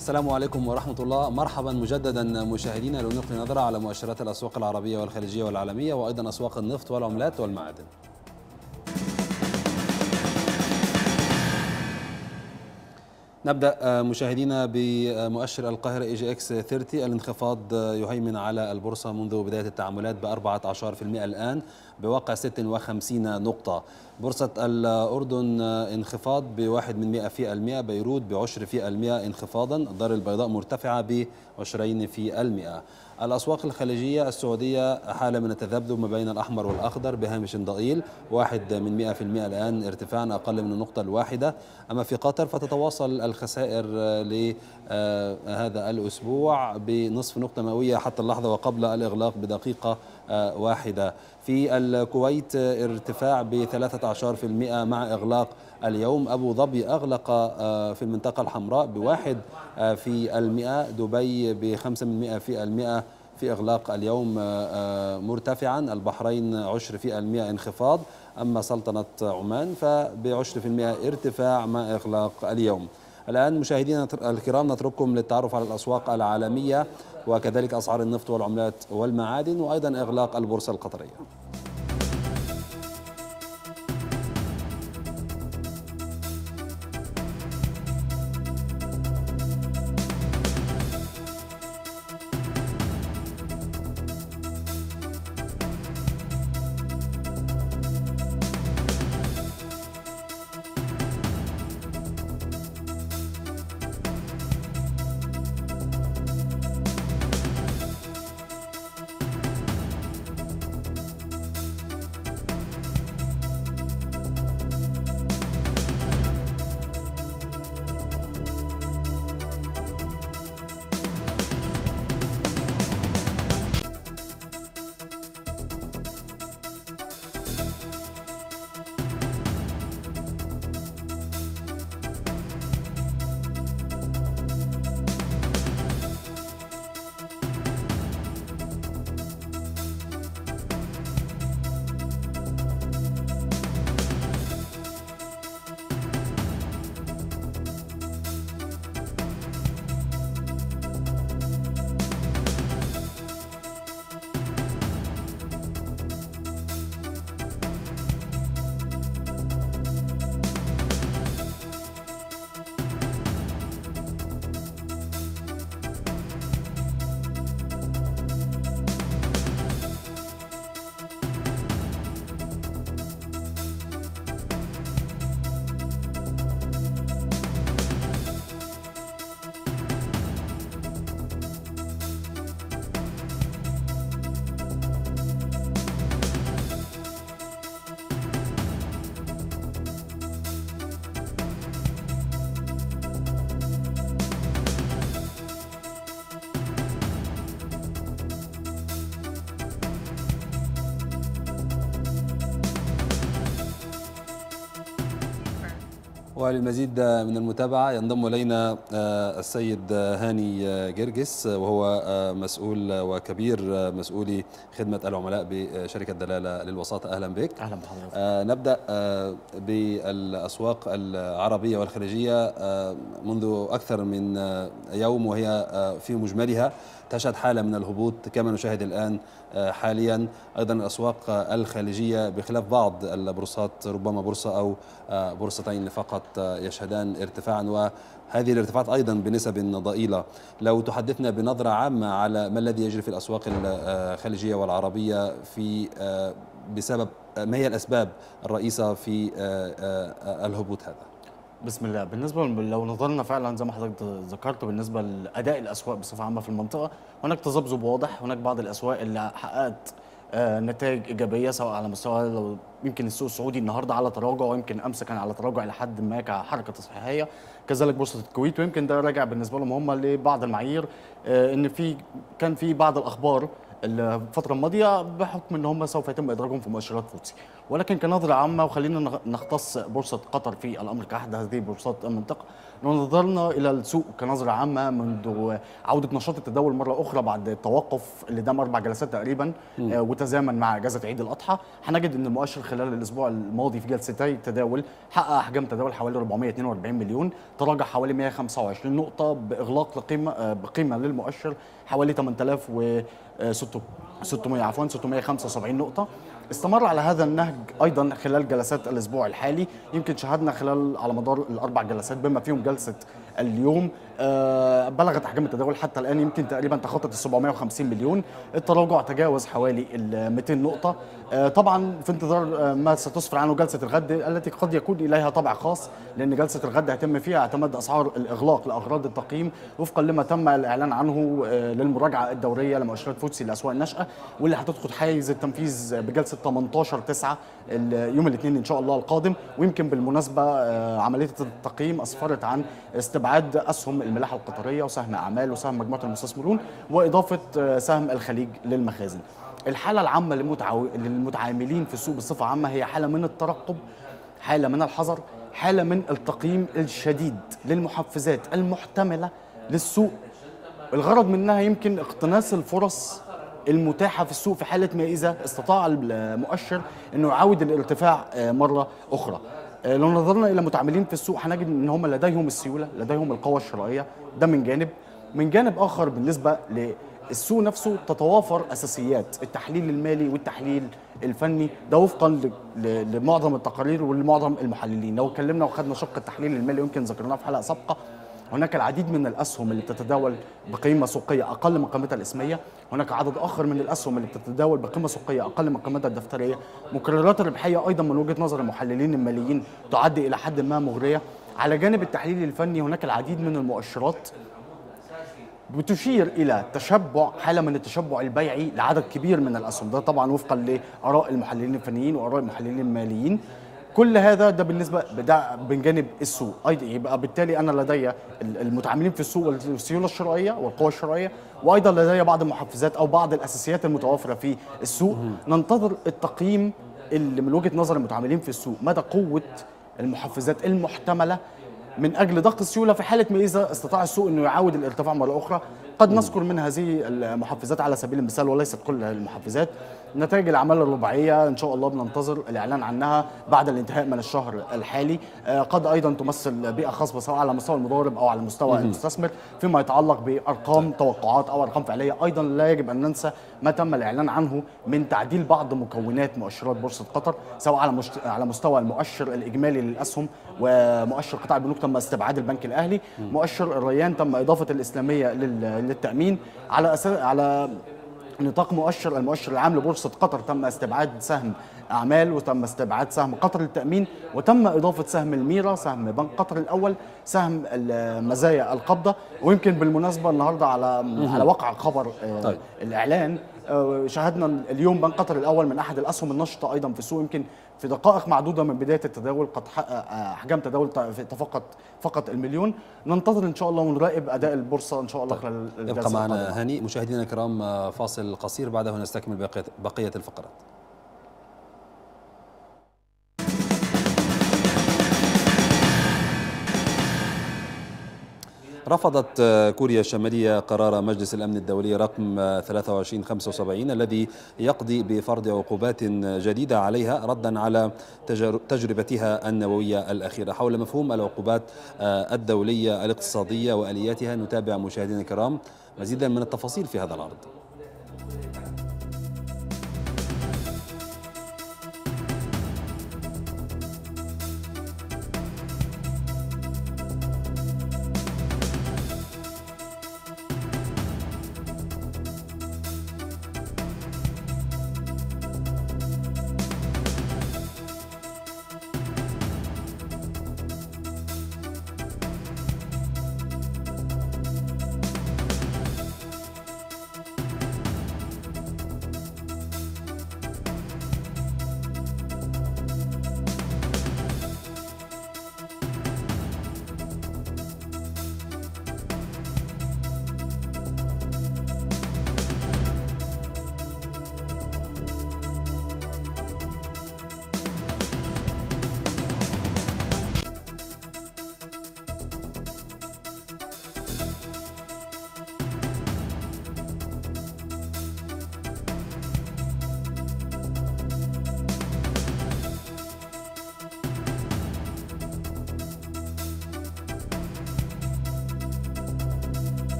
السلام عليكم ورحمة الله، مرحبا مجددا مشاهدينا لنلقي نظرة على مؤشرات الأسواق العربية والخليجية والعالمية وأيضا أسواق النفط والعملات والمعادن. نبدأ مشاهدينا بمؤشر القاهرة اي جي اكس 30، الانخفاض يهيمن على البورصة منذ بداية التعاملات ب14% الآن بواقع 56 نقطة. بورصة الأردن انخفاض ب1 من 100%، بيروت ب10% انخفاضا، الدار البيضاء مرتفعة ب20%. الأسواق الخليجية السعودية حالة من التذبذب ما بين الأحمر والأخضر بهامش ضئيل 1% الآن، ارتفاعا أقل من النقطة الواحدة. أما في قطر فتتواصل الخسائر لهذا الأسبوع بنصف نقطة مئوية حتى اللحظة وقبل الإغلاق بدقيقة واحدة. في الكويت ارتفاع ب13% مع إغلاق اليوم. أبو ظبي أغلق في المنطقة الحمراء ب1%، دبي ب5% في إغلاق اليوم مرتفعا، البحرين 10% انخفاض، أما سلطنة عمان فب10% ارتفاع مع إغلاق اليوم. الآن مشاهدينا الكرام نترككم للتعرف على الأسواق العالمية وكذلك أسعار النفط والعملات والمعادن وأيضا إغلاق البورصة القطرية. وللمزيد من المتابعة ينضم إلينا السيد هاني جرجس وهو مسؤول وكبير مسؤولي خدمة العملاء بشركة دلالة للوساطة. أهلا بك. أهلا بحضرتك. نبدأ بالأسواق العربية والخليجية منذ أكثر من يوم وهي في مجملها تشهد حالة من الهبوط كما نشاهد الآن حاليا. أيضا الأسواق الخليجية بخلاف بعض البورصات ربما بورصة أو بورصتين فقط يشهدان ارتفاعا، وهذه الارتفاعات أيضا بنسب ضئيلة. لو تحدثنا بنظرة عامة على ما الذي يجري في الأسواق الخليجية والعربية في بسبب ما هي الأسباب الرئيسة في الهبوط هذا؟ بسم الله. بالنسبة لو نظرنا فعلا زي ما حضرتك ذكرت بالنسبة لأداء الأسواق بصفة عامة في المنطقة، هناك تذبذب واضح، هناك بعض الأسواق اللي حققت نتائج إيجابية سواء على مستوى لو يمكن السوق السعودي النهارده على تراجع، ويمكن امس كان على تراجع الى حد ما كحركه تصحيحيه، كذلك بورصه الكويت، ويمكن ده راجع بالنسبه لهم هم لبعض المعايير ان كان في بعض الاخبار الفتره الماضيه بحكم ان هم سوف يتم ادراجهم في مؤشرات فوتسي، ولكن كنظرة عامة، وخلينا نختص بورصة قطر في الأمر كأحد هذه بورصات المنطقة. لو نظرنا إلى السوق كنظرة عامة منذ عودة نشاط التداول مرة أخرى بعد التوقف اللي دام 4 جلسات تقريبا وتزامن مع إجازة عيد الأضحى، هنجد أن المؤشر خلال الأسبوع الماضي في جلستي التداول حقق أحجام تداول حوالي 442 مليون، تراجع حوالي 125 نقطة بإغلاق بقيمة للمؤشر حوالي 675 نقطة. استمر على هذا النهج أيضا خلال جلسات الأسبوع الحالي، يمكن شاهدنا خلال على مدار ال4 جلسات بما فيهم جلسة اليوم بلغت أحجام التداول حتى الآن يمكن تقريبا تخطت 750 مليون، التراجع تجاوز حوالي 200 نقطة. طبعا في انتظار ما ستسفر عنه جلسة الغد التي قد يكون إليها طبع خاص، لأن جلسة الغد هيتم فيها اعتماد أسعار الإغلاق لأغراض التقييم وفقا لما تم الإعلان عنه للمراجعة الدورية لمؤشرات فوتسي لأسواق النشأة، واللي هتدخل حيز التنفيذ بجلسة 18/9 يوم الاثنين إن شاء الله القادم. ويمكن بالمناسبة عملية التقييم أسفرت عن استبعاد أسهم الملاحة القطرية وسهم أعمال وسهم مجموعة المستثمرون وإضافة سهم الخليج للمخازن. الحالة العامة للمتعاملين في السوق بصفة عامة هي حالة من الترقب، حالة من الحذر، حالة من التقييم الشديد للمحفزات المحتملة للسوق، الغرض منها يمكن اقتناص الفرص المتاحة في السوق في حالة ما إذا استطاع المؤشر أنه يعاود الارتفاع مرة أخرى. لو نظرنا إلى المتعاملين في السوق هنجد أن هم لديهم السيولة، لديهم القوة الشرائية، ده من جانب. من جانب آخر بالنسبة للسوق نفسه تتوافر أساسيات التحليل المالي والتحليل الفني، ده وفقا لمعظم التقارير ولمعظم المحللين. لو اتكلمنا وخدنا شق التحليل المالي يمكن ذكرناه في حلقة سابقة، هناك العديد من الأسهم اللي بتتداول بقيمة سوقية أقل من قيمتها الإسمية، هناك عدد آخر من الأسهم اللي بتتداول بقيمة سوقية أقل من قيمتها الدفترية. مكررات الربحية أيضا من وجهة نظر المحللين الماليين تعد إلى حد ما مغرية. على جانب التحليل الفني هناك العديد من المؤشرات بتشير إلى تشبع، حالة من التشبع البيعي لعدد كبير من الأسهم، ده طبعا وفقا لآراء المحللين الفنيين وآراء المحللين الماليين. كل هذا ده بالنسبه ده من جانب السوق. ايضا يبقى بالتالي انا لدي المتعاملين في السوق والسيوله الشرائيه والقوه الشرائيه، وايضا لدي بعض المحفزات او بعض الاساسيات المتوافره في السوق. ننتظر التقييم اللي من وجهه نظر المتعاملين في السوق مدى قوه المحفزات المحتمله من اجل ضغط السيوله في حاله ما اذا استطاع السوق انه يعاود الارتفاع مره اخرى. قد نذكر من هذه المحفزات على سبيل المثال وليست كل المحفزات نتائج الأعمال الرباعية، إن شاء الله بننتظر الإعلان عنها بعد الانتهاء من الشهر الحالي. قد أيضا تمثل بيئة خصبة سواء على مستوى المضارب أو على مستوى المستثمر فيما يتعلق بأرقام توقعات أو أرقام فعلية. أيضا لا يجب أن ننسى ما تم الإعلان عنه من تعديل بعض مكونات مؤشرات بورصة قطر سواء على مستوى المؤشر الإجمالي للأسهم ومؤشر قطاع البنوك تم استبعاد البنك الأهلي، مؤشر الريان تم إضافة الإسلامية للتأمين، على نطاق المؤشر العام لبورصة قطر تم استبعاد سهم أعمال وتم استبعاد سهم قطر للتأمين وتم إضافة سهم الميرا، سهم بنك قطر الأول، سهم المزايا القبضة. ويمكن بالمناسبة النهاردة على وقع خبر الإعلان شاهدنا اليوم بنك قطر الأول من أحد الأسهم النشطة أيضا في السوق، يمكن في دقائق معدودة من بداية التداول قد حقق أحجام تداول فقط المليون. ننتظر إن شاء الله ونراقب أداء البورصة إن شاء الله خلال الجلسة. يبقى معنا هاني. مشاهدينا الكرام فاصل قصير، بعده نستكمل بقية الفقرات. رفضت كوريا الشمالية قرار مجلس الأمن الدولي رقم 2375 الذي يقضي بفرض عقوبات جديدة عليها ردا على تجربتها النووية الأخيرة. حول مفهوم العقوبات الدولية الاقتصادية وآلياتها نتابع مشاهدينا الكرام مزيدا من التفاصيل في هذا العرض.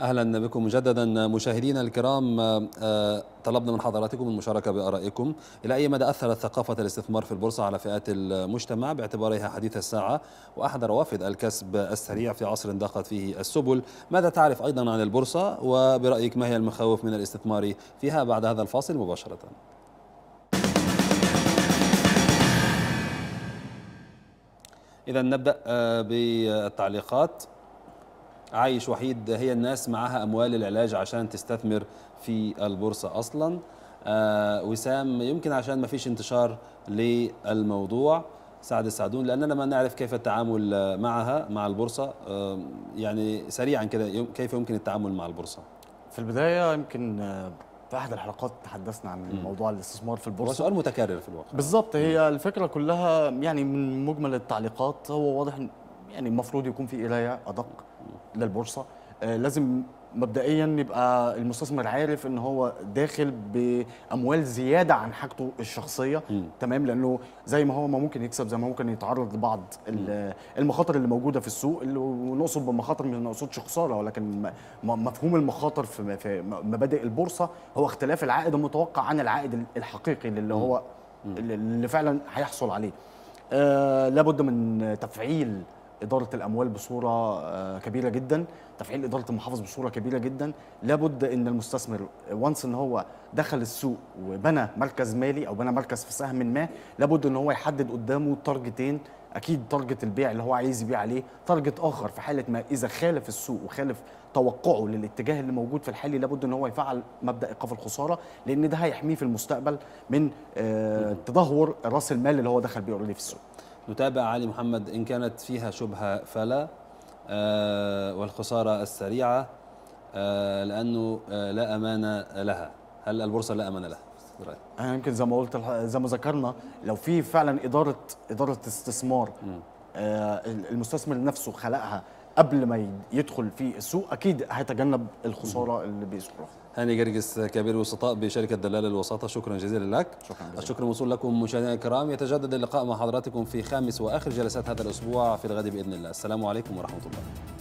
أهلا بكم مجددا مشاهدينا الكرام. طلبنا من حضراتكم المشاركة بآرائكم. إلى أي مدى أثرت ثقافة الاستثمار في البورصة على فئات المجتمع باعتبارها حديث الساعة وأحد روافد الكسب السريع في عصر ضاقت فيه السبل؟ ماذا تعرف أيضا عن البورصة، وبرأيك ما هي المخاوف من الاستثمار فيها؟ بعد هذا الفاصل مباشرة. إذا نبدأ بالتعليقات. عايش وحيد، هي الناس معها أموال العلاج عشان تستثمر في البورصة أصلا. وسام، يمكن عشان ما فيش انتشار للموضوع. سعد السعدون، لأننا ما نعرف كيف التعامل معها، مع البورصة. يعني سريعا كده كيف يمكن التعامل مع البورصة؟ في البداية يمكن في أحد الحلقات تحدثنا عن موضوع الاستثمار في البورصة. سؤال متكرر في الواقع بالضبط. هي الفكرة كلها يعني من مجمل التعليقات هو واضح يعني المفروض يكون في قراية أدق للبورصة. لازم مبدئيا يبقى المستثمر عارف ان هو داخل باموال زياده عن حاجته الشخصيه. تمام، لانه زي ما هو ممكن يكسب زي ما ممكن يتعرض لبعض المخاطر اللي موجوده في السوق. ونقصد بمخاطر ما نقصدش خساره، ولكن مفهوم المخاطر في مبادئ البورصه هو اختلاف العائد المتوقع عن العائد الحقيقي اللي هو اللي فعلا هيحصل عليه. لابد من تفعيل إدارة الأموال بصورة كبيرة جدا، تفعيل إدارة المحافظ بصورة كبيرة جدا. لابد أن المستثمر وانس أن هو دخل السوق وبنى مركز مالي أو بنى مركز في سهم ما، لابد أن هو يحدد قدامه تارجتين. أكيد تارجت البيع اللي هو عايز يبيع عليه، تارجت آخر في حالة ما إذا خالف السوق وخالف توقعه للاتجاه اللي موجود في الحالي لابد أن هو يفعل مبدأ إيقاف الخسارة، لأن ده هيحميه في المستقبل من تدهور رأس المال اللي هو دخل بيه في السوق. نتابع علي محمد، إن كانت فيها شبهة فلا، والخسارة السريعة لأنه لا أمان لها. هل البورصة لا أمان لها؟ أنا يمكن زي ما قلت زي ما ذكرنا، لو في فعلا إدارة استثمار المستثمر نفسه خلقها قبل ما يدخل في السوق، أكيد هيتجنب الخسارة اللي بيصرفها. هاني جرجس، كبير الوسطاء بشركة دلالة للوساطة، شكرا جزيلا لك. الشكر موصول لكم مشاهدينا الكرام. يتجدد اللقاء مع حضراتكم في خامس وآخر جلسات هذا الأسبوع في الغد بإذن الله. السلام عليكم ورحمة الله.